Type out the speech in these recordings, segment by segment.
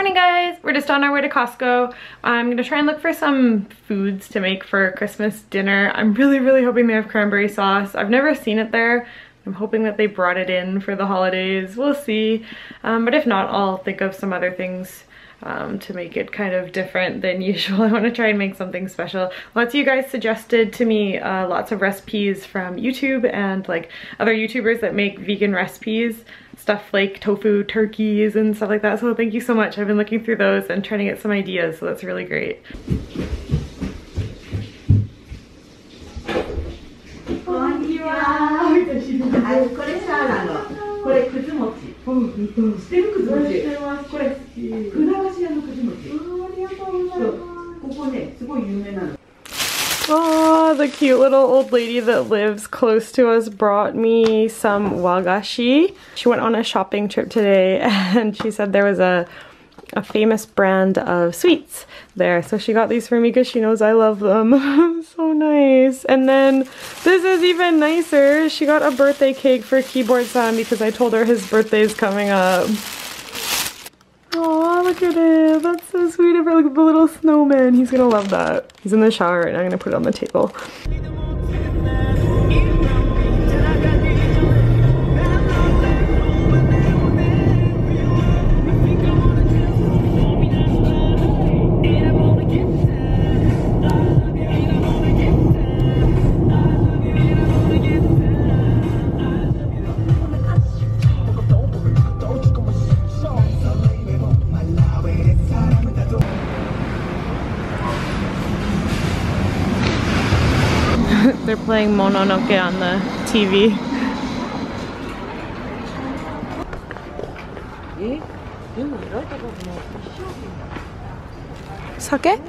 Morning guys! We're just on our way to Costco. I'm gonna try and look for some foods to make for Christmas dinner. I'm really hoping they have cranberry sauce. I've never seen it there. I'm hoping that they brought it in for the holidays. We'll see. But if not, I'll think of some other things to make it kind of different than usual. I want to try and make something special. Lots of you guys suggested to me lots of recipes from YouTube and like other YouTubers that make vegan recipes, stuff like tofu turkeys and stuff like that. So thank you so much. I've been looking through those and trying to get some ideas, so that's really great. Oh, the cute little old lady that lives close to us brought me some wagashi. She went on a shopping trip today and she said there was a famous brand of sweets there. So she got these for me because she knows I love them. So nice. And then this is even nicer. She got a birthday cake for Keyboard-san because I told her his birthday is coming up. Aw, look at it. That's so sweet. Look at the little snowman. He's gonna love that. He's in the shower right now. I'm gonna put it on the table. They're playing Mononoke on the TV. Sake?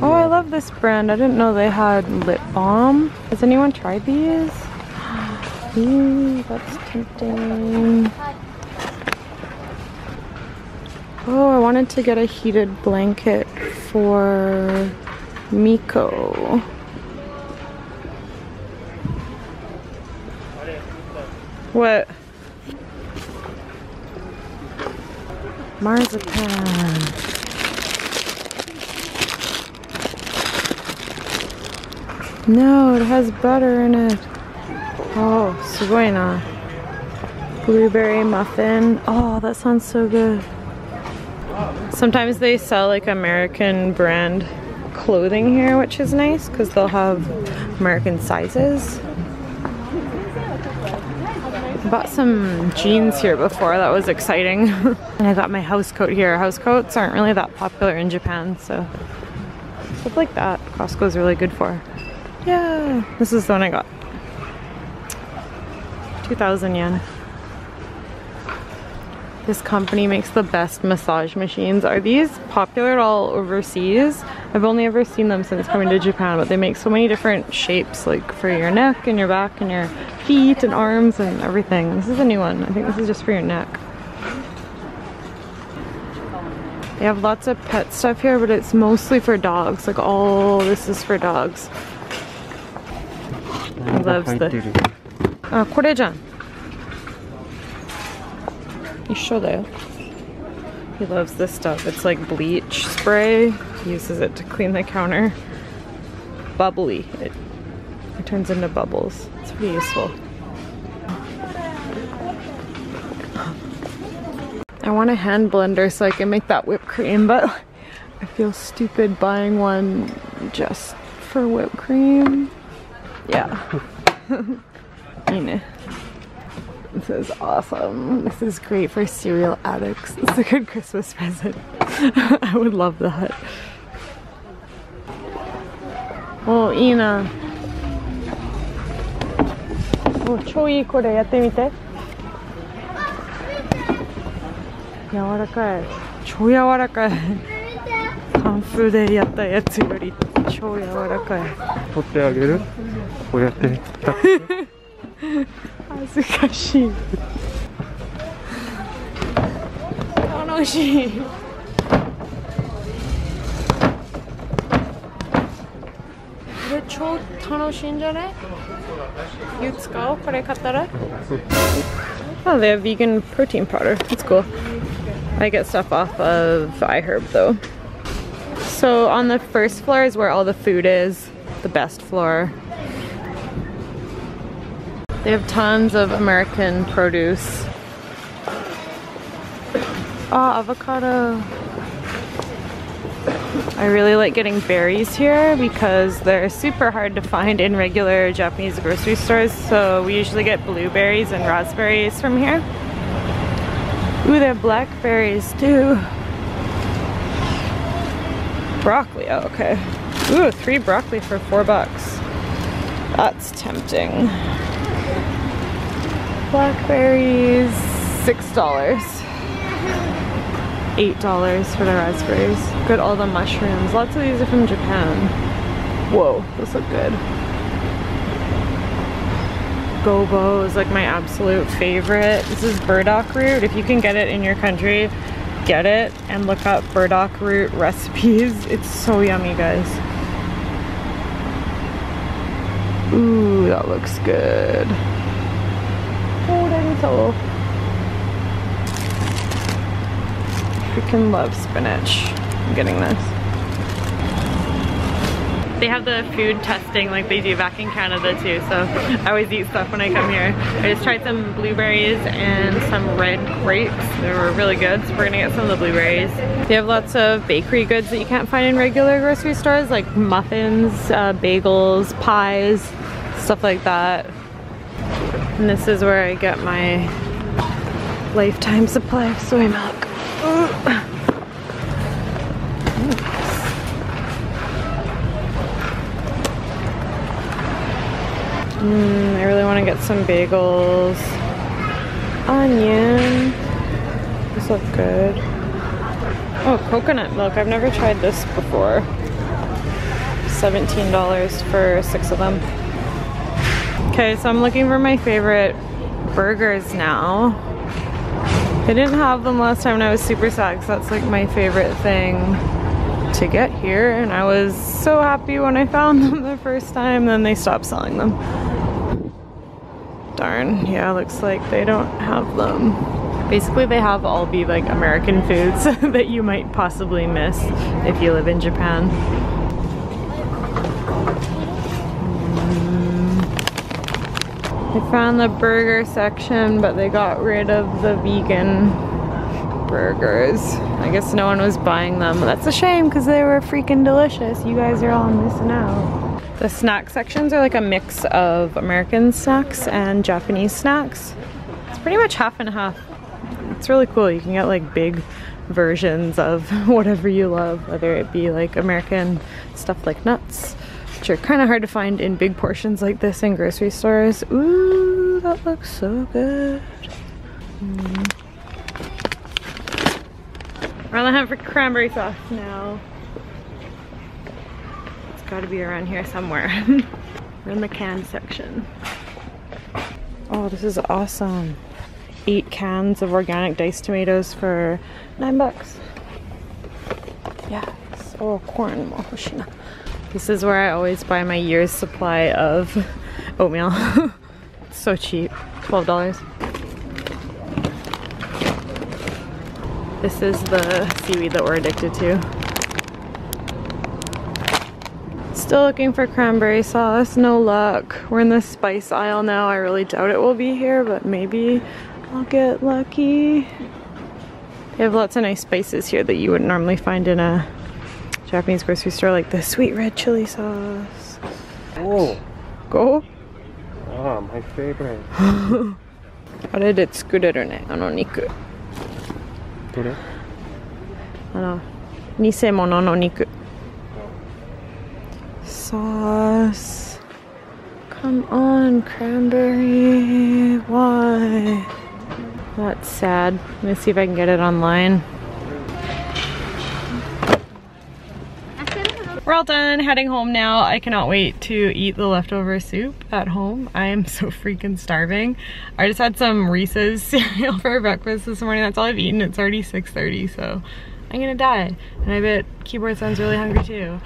Oh, I love this brand. I didn't know they had lip balm. Has anyone tried these? Ooh, that's tempting. Oh, I wanted to get a heated blanket for Miko. What? Marzipan. No, it has butter in it. Oh, sugoi na. Blueberry muffin. Oh, that sounds so good. Sometimes they sell like American brand clothing here, which is nice because they'll have American sizes. I bought some jeans here before, that was exciting. And I got my house coat here. House coats aren't really that popular in Japan, so stuff like that Costco's really good for. Yeah, this is the one I got. 2,000 yen. This company makes the best massage machines. Are these popular at all overseas? I've only ever seen them since coming to Japan, but they make so many different shapes, like for your neck and your back and your feet and arms and everything. This is a new one. I think this is just for your neck. They have lots of pet stuff here, but it's mostly for dogs. Like all this is for dogs. I love this. Korejan. He loves this stuff. It's like bleach spray. He uses it to clean the counter. Bubbly. It turns into bubbles. It's pretty useful. I want a hand blender so I can make that whipped cream, but I feel stupid buying one just for whipped cream. Yeah. This is awesome. This is great for cereal addicts. It's a good Christmas present. I would love that. Oh, Ina. Oh, choi kore yatte mite. Yawarakai. Chou yawarakai. Kanfu de yatta yatsu yori chou yawarakai. Totte ageru? Kou yatte. 恥ずかしい。楽しい。これ超楽しいんじゃない? You go, これ買ったら? Oh, they have vegan protein powder. That's cool. I get stuff off of iHerb though. So on the first floor is where all the food is. The best floor. They have tons of American produce. Ah, oh, avocado. I really like getting berries here because they're super hard to find in regular Japanese grocery stores, so we usually get blueberries and raspberries from here. Ooh, they have blackberries too. Broccoli, oh, okay. Ooh, 3 broccoli for $4. That's tempting. Blackberries, $6. $8 for the raspberries. Look at all the mushrooms. Lots of these are from Japan. Whoa, those look good. Gobo is like my absolute favorite. This is burdock root. If you can get it in your country, get it and look up burdock root recipes. It's so yummy, guys. Ooh, that looks good. Oh, that's all. Freaking love spinach. I'm getting this. They have the food testing like they do back in Canada too, so I always eat stuff when I come here. I just tried some blueberries and some red grapes. They were really good, so we're gonna get some of the blueberries. They have lots of bakery goods that you can't find in regular grocery stores, like muffins, bagels, pies, stuff like that. And this is where I get my lifetime supply of soy milk. I really want to get some bagels. Onion. This looks good. Oh, coconut milk. I've never tried this before. $17 for 6 of them. Okay, so I'm looking for my favorite burgers now. I didn't have them last time and I was super sad because that's like my favorite thing to get here, and I was so happy when I found them the first time, then they stopped selling them. Darn, yeah, looks like they don't have them. Basically they have all the like American foods that you might possibly miss if you live in Japan. I found the burger section, but they got rid of the vegan burgers. I guess no one was buying them. That's a shame because they were freaking delicious. You guys are all missing out. The snack sections are like a mix of American snacks and Japanese snacks. It's pretty much half and half. It's really cool. You can get like big versions of whatever you love, whether it be like American stuff like nuts, which are kind of hard to find in big portions like this in grocery stores. Ooh, that looks so good. We're on the hunt for cranberry sauce now. It's gotta be around here somewhere. We're in the can section. Oh, this is awesome. 8 cans of organic diced tomatoes for $9. Yes. Oh, corn. This is where I always buy my year's supply of oatmeal. It's so cheap, $12. This is the seaweed that we're addicted to. Still looking for cranberry sauce, no luck. We're in the spice aisle now. I really doubt it will be here, but maybe I'll get lucky. They have lots of nice spices here that you wouldn't normally find in a Japanese grocery store, like the sweet red chili sauce. Oh, go! Ah, my favorite. What did it tsukureru ne? Ano niku. Dore? Ano, nisemono no niku. Sauce. Come on, cranberry. Why? That's sad. Let me see if I can get it online. We're all done, heading home now. I cannot wait to eat the leftover soup at home. I am so freaking starving. I just had some Reese's cereal for breakfast this morning. That's all I've eaten. It's already 6:30, so I'm gonna die. And I bet Keyboard-san's really hungry too.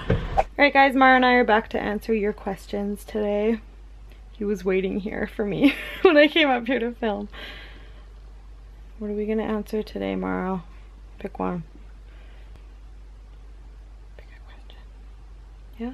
Alright guys, Maro and I are back to answer your questions today. He was waiting here for me when I came up here to film. What are we gonna answer today, Maro? Pick one. Pick a question. Yeah?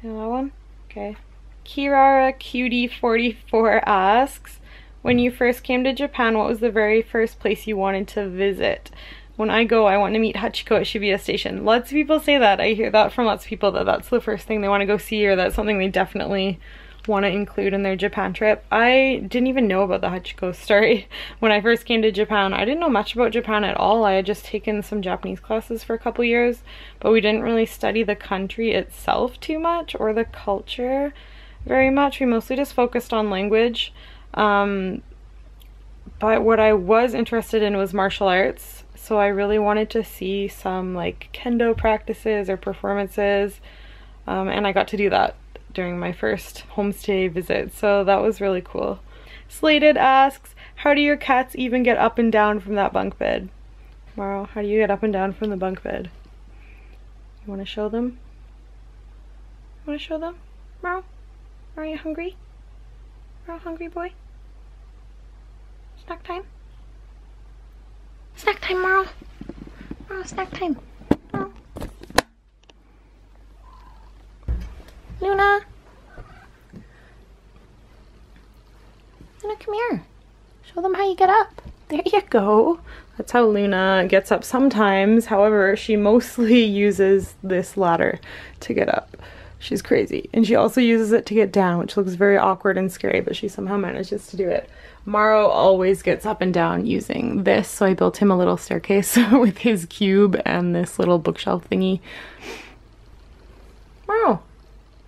You know that one? Okay. Kirara Cutie 44 asks, when you first came to Japan, what was the very first place you wanted to visit? When I go, I want to meet Hachiko at Shibuya Station. Lots of people say that. I hear that from lots of people, that that's the first thing they want to go see, or that's something they definitely want to include in their Japan trip. I didn't even know about the Hachiko story when I first came to Japan. I didn't know much about Japan at all. I had just taken some Japanese classes for a couple years, but we didn't really study the country itself too much, or the culture very much. We mostly just focused on language. But what I was interested in was martial arts, so I really wanted to see some like kendo practices or performances, and I got to do that during my first homestay visit, so that was really cool. Slated asks, how do your cats even get up and down from that bunk bed? Maro, how do you get up and down from the bunk bed? You want to show them? You want to show them? Maro? Are you hungry? Maro, hungry boy? Snack time? Snack time, Maro! Maro, snack time! Maro. Luna! Luna, come here! Show them how you get up! There you go! That's how Luna gets up sometimes, however, she mostly uses this ladder to get up. She's crazy. And she also uses it to get down, which looks very awkward and scary, but she somehow manages to do it. Maro always gets up and down using this, so I built him a little staircase with his cube and this little bookshelf thingy. Maro,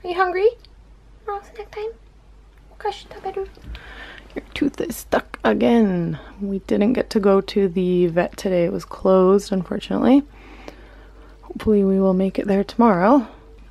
are you hungry? Maro, snack time? Your tooth is stuck again. We didn't get to go to the vet today. It was closed, unfortunately. Hopefully we will make it there tomorrow.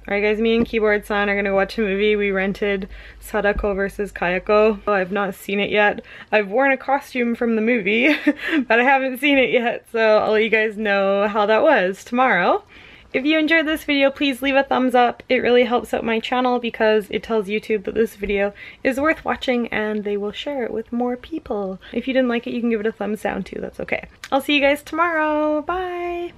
Alright guys, me and Keyboard-san are going to watch a movie. We rented Sadako vs Kayako. I've not seen it yet. I've worn a costume from the movie, but I haven't seen it yet, so I'll let you guys know how that was tomorrow. If you enjoyed this video, please leave a thumbs up. It really helps out my channel because it tells YouTube that this video is worth watching and they will share it with more people. If you didn't like it, you can give it a thumbs down too, that's okay. I'll see you guys tomorrow, bye!